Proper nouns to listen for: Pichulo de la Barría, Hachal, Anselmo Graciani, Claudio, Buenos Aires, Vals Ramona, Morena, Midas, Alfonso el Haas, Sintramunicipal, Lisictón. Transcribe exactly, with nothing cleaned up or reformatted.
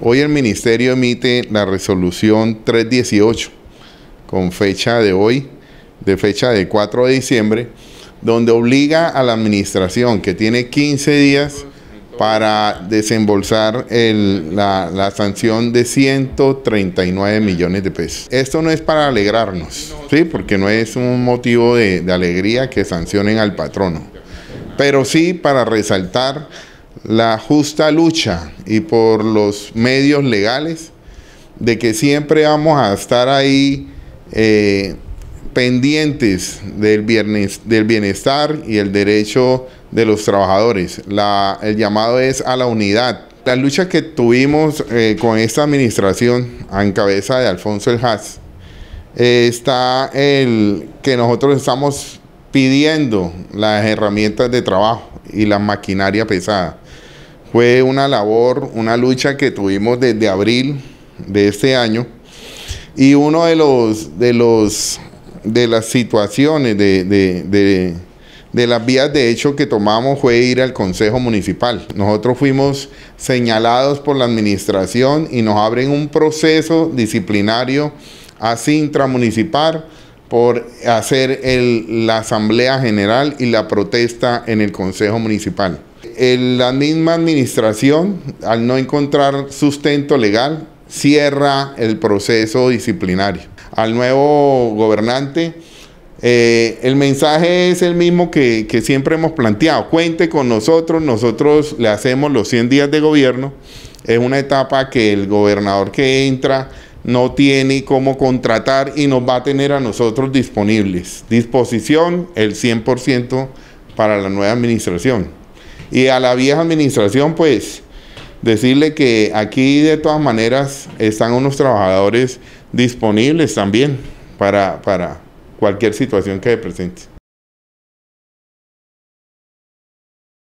Hoy el Ministerio emite la resolución trescientos dieciocho, con fecha de hoy, de fecha de cuatro de diciembre, donde obliga a la administración, que tiene quince días para desembolsar el, la, la sanción de ciento treinta y nueve millones de pesos. Esto no es para alegrarnos, ¿sí? Porque no es un motivo de, de alegría que sancionen al patrono, pero sí para resaltar la justa lucha y por los medios legales, de que siempre vamos a estar ahí eh, pendientes del, viernes, del bienestar y el derecho de los trabajadores. La, el llamado es a la unidad. La lucha que tuvimos eh, con esta administración en cabeza de Alfonso el Haas, eh, está el que nosotros estamos pidiendo las herramientas de trabajo y la maquinaria pesada. Fue una labor, una lucha que tuvimos desde abril de este año, y uno de los de los de las situaciones de, de, de, de las vías de hecho que tomamos fue ir al Consejo Municipal. Nosotros fuimos señalados por la administración y nos abren un proceso disciplinario a Sintramunicipal por hacer el, la Asamblea General y la protesta en el Consejo Municipal. El, la misma administración, al no encontrar sustento legal, cierra el proceso disciplinario. Al nuevo gobernante, eh, el mensaje es el mismo que, que siempre hemos planteado: cuente con nosotros, nosotros le hacemos los cien días de gobierno. Es una etapa que el gobernador que entra no tiene cómo contratar y nos va a tener a nosotros disponibles. Disposición el cien por ciento para la nueva administración. Y a la vieja administración, pues, decirle que aquí de todas maneras están unos trabajadores disponibles también para, para cualquier situación que se presente.